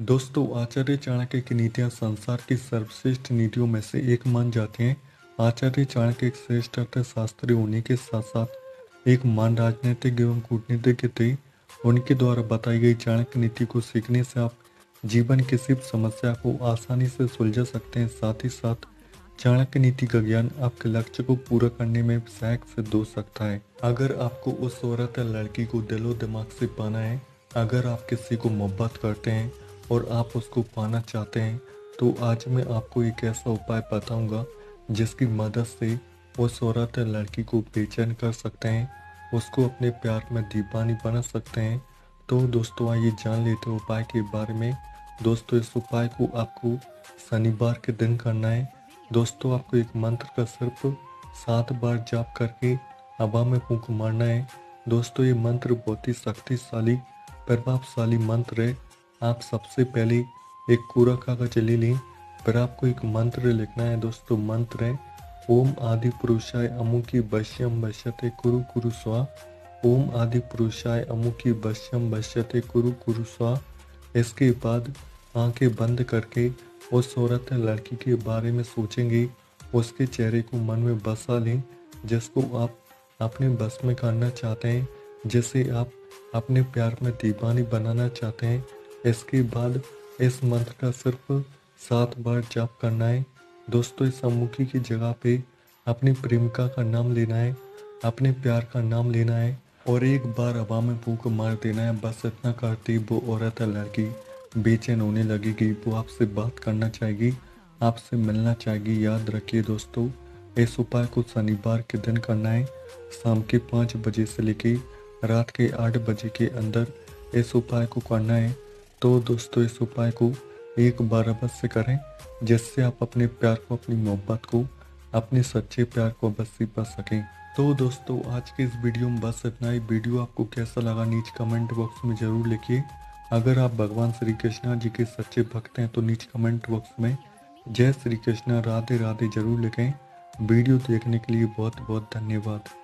दोस्तों, आचार्य चाणक्य की नीतियाँ संसार की सर्वश्रेष्ठ नीतियों में से एक मान जाते हैं। आचार्य चाणक्य एक श्रेष्ठ अर्थशास्त्री होने के साथ साथ एक महान राजनीतिक एवं कूटनीतिज्ञ थे। उनके द्वारा बताई गई चाणक्य नीति को सीखने से आप जीवन की किसी समस्या को आसानी से सुलझा सकते हैं। साथ ही साथ चाणक्य नीति का ज्ञान आपके लक्ष्य को पूरा करने में सहायक सिद्ध हो सकता है। अगर आपको उस औरत या लड़की को दिलो दिमाग से पाना है, अगर आप किसी को मोहब्बत करते हैं और आप उसको पाना चाहते हैं, तो आज मैं आपको एक ऐसा उपाय बताऊंगा जिसकी मदद से उस औरत या लड़की को बेचैन कर सकते हैं, उसको अपने प्यार में दीवानी बना सकते हैं। तो दोस्तों, आइए जान लेते हैं उपाय के बारे में। दोस्तों, इस उपाय को आपको शनिवार के दिन करना है। दोस्तों, आपको एक मंत्र का सिर्फ 7 बार जाप करके हवा में फूंक मारना है। दोस्तों, ये मंत्र बहुत ही शक्तिशाली प्रभावशाली मंत्र है। आप सबसे पहले एक कोरा कागज ले लें, फिर आपको एक मंत्र लिखना है। दोस्तों, मंत्र है ओम आदि पुरुषाय अमुकी वश्यम वश्यते कुरु कुरु स्वा। ओम आदि पुरुषाय अमुकी वश्यम वश्यते कुरु कुरु स्वा। इसके बाद आंखें बंद करके उस औरत या लड़की के बारे में सोचेंगे, उसके चेहरे को मन में बसा लें जिसको आप अपने बस में करना चाहते हैं, जिसे आप अपने प्यार में दीवानी बनाना चाहते हैं। इसके बाद इस मंत्र का सिर्फ 7 बार जाप करना है। दोस्तों, इस अमुखी की जगह पे अपनी प्रेमिका का नाम लेना है, अपने प्यार का नाम लेना है और एक बार हवा में फूंक मार देना है। बस इतना करती वो औरत या लड़की बेचैन होने लगेगी, वो आपसे बात करना चाहेगी, आपसे मिलना चाहेगी। याद रखिए दोस्तों, इस उपाय को शनिवार के दिन करना है। शाम के 5 बजे से लेके रात के 8 बजे के अंदर इस उपाय को करना है। तो दोस्तों, इस उपाय को 1 बार अवश्य करें, जिससे आप अपने प्यार को, अपनी मोहब्बत को, अपने सच्चे प्यार को अवश्य पा सकें। तो दोस्तों, आज के इस वीडियो में बस इतना ही। वीडियो आपको कैसा लगा नीचे कमेंट बॉक्स में ज़रूर लिखिए। अगर आप भगवान श्री कृष्णा जी के सच्चे भक्त हैं तो नीचे कमेंट बॉक्स में जय श्री कृष्णा राधे राधे जरूर लिखें। वीडियो देखने के लिए बहुत बहुत धन्यवाद।